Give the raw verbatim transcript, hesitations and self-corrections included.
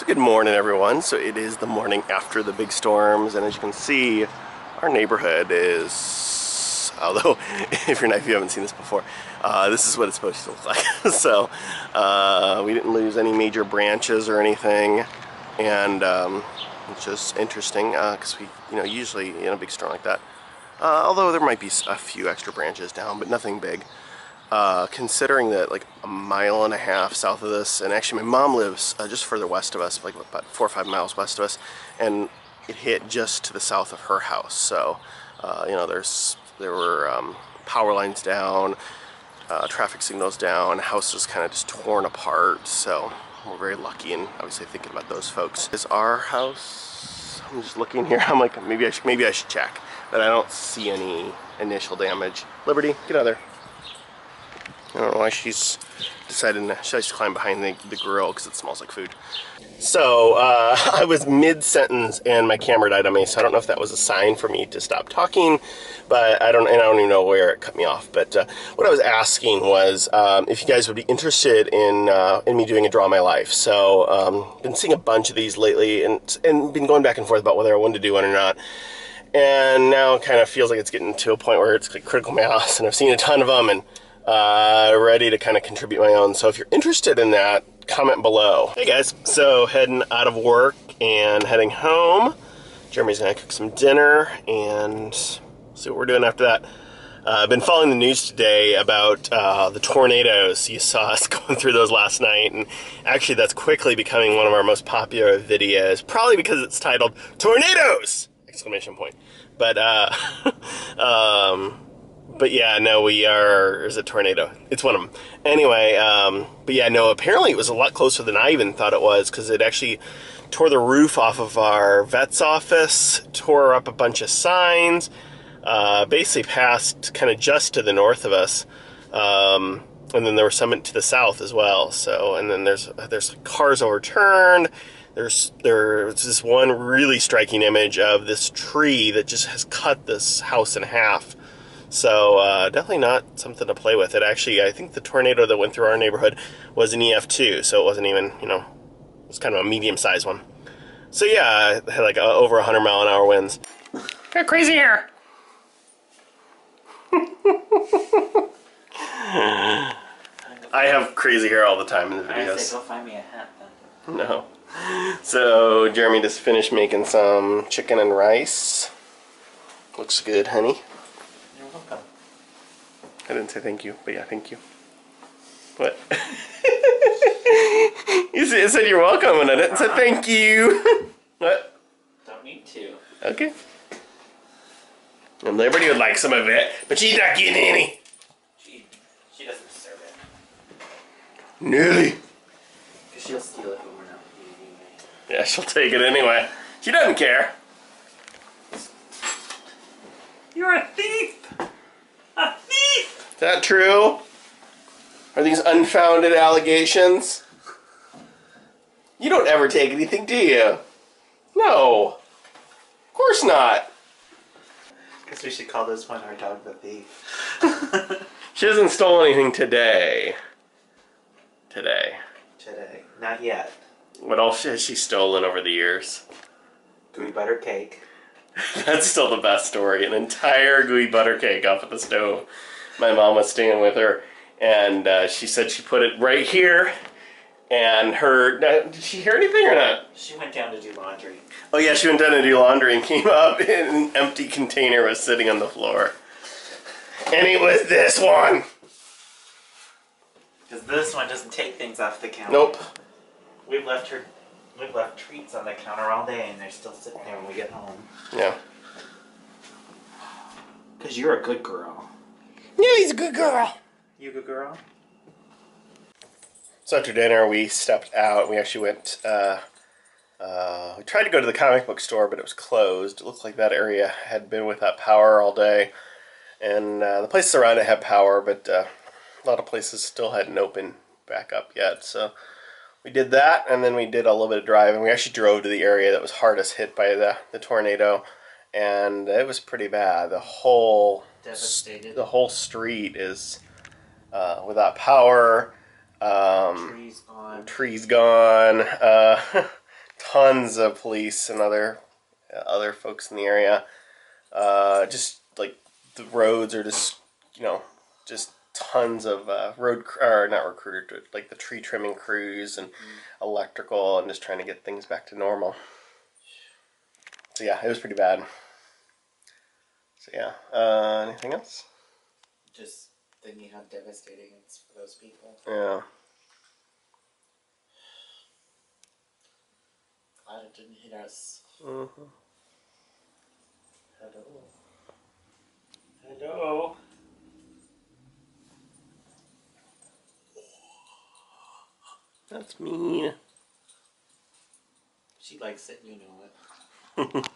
So good morning, everyone. So it is the morning after the big storms, and as you can see, our neighborhood is, although if you're not, if you haven't seen this before, uh, this is what it's supposed to look like. So uh, we didn't lose any major branches or anything, and um, it's just interesting because uh, we, you know, usually in a big storm like that, uh, although there might be a few extra branches down, but nothing big. Uh, considering that, like a mile and a half south of this, and actually my mom lives uh, just further west of us, like about four or five miles west of us, and it hit just to the south of her house. So, uh, you know, there's there were um, power lines down, uh, traffic signals down, house was kind of just torn apart. So we're very lucky, and obviously thinking about those folks. Is our house? I'm just looking here. I'm like, maybe I should, maybe I should check, but I don't see any initial damage. Liberty, get out of there. I don't know why she's decided to, she likes to climb behind the, the grill because it smells like food. So uh, I was mid-sentence and my camera died on me, so I don't know if that was a sign for me to stop talking, but I don't, and I don't even know where it cut me off. But uh, what I was asking was um, if you guys would be interested in uh, in me doing a Draw My Life. So um, been seeing a bunch of these lately, and and been going back and forth about whether I wanted to do one or not. And now it kind of feels like it's getting to a point where it's like critical mass, and I've seen a ton of them, and Uh, ready to kind of contribute my own. So if you're interested in that, comment below. Hey guys, so heading out of work and heading home. Jeremy's gonna cook some dinner and see what we're doing after that. Uh, I've been following the news today about uh, the tornadoes. You saw us going through those last night, and actually that's quickly becoming one of our most popular videos, probably because it's titled Tornadoes! Exclamation point. But, uh, um... But yeah, no, we are, is it tornado? It's one of them. Anyway, um, but yeah, no, apparently it was a lot closer than I even thought it was, because it actually tore the roof off of our vet's office, tore up a bunch of signs, uh, basically passed kind of just to the north of us. Um, and then there were some to the south as well. So, and then there's, there's cars overturned. There's, there's this one really striking image of this tree that just has cut this house in half. So uh, definitely not something to play with. It actually, I think the tornado that went through our neighborhood was an E F two, so it wasn't even, you know, it was kind of a medium-sized one. So yeah, it had like uh, over one hundred mile an hour winds. You're crazy here. I have crazy hair all the time in the videos. I say go find me a hat then. No. So Jeremy just finished making some chicken and rice. Looks good, honey. I didn't say thank you, but yeah, thank you. What? You said you're welcome, and I didn't say thank you. What? Don't need to. Okay. And Liberty would like some of it, but she's not getting any. She, she doesn't deserve it. Nearly. Because she'll steal it when we're not eating anyway. Yeah, she'll take it anyway. She doesn't care. You're a thief. A thief. Is that true? Are these unfounded allegations? You don't ever take anything, do you? No. Of course not. Because we should call this one our dog the thief. She hasn't stolen anything today. Today. Today. Not yet. What else has she stolen over the years? Gooey butter cake. That's still the best story. An entire gooey butter cake off of the stove. My mom was staying with her, and uh, she said she put it right here, and her, uh, did she hear anything or not? She went down to do laundry. Oh yeah, she went down to do laundry and came up, and an empty container was sitting on the floor. And it was this one! Because this one doesn't take things off the counter. Nope. We've left her, we've left treats on the counter all day, and they're still sitting there when we get home. Yeah. Because you're a good girl. Yeah, he's a good girl. You good girl? So after dinner, we stepped out. We actually went, uh, uh, we tried to go to the comic book store, but it was closed. It looked like that area had been without power all day. And uh, the places around it had power, but uh, a lot of places still hadn't opened back up yet. So we did that, and then we did a little bit of driving. We actually drove to the area that was hardest hit by the, the tornado, and it was pretty bad. The whole... Devastated. The whole street is uh, without power. Um, trees gone. Trees gone. Uh, tons of police and other uh, other folks in the area. Uh, just like the roads are just, you know, just tons of uh, road or not recruiter, like the tree trimming crews and mm. electrical, and just trying to get things back to normal. So yeah, it was pretty bad. So yeah, uh, anything else? Just thinking how devastating it's for those people. Yeah. Glad it didn't hit us. Mm-hmm. Hello. Hello. That's mean. She likes it, you know it.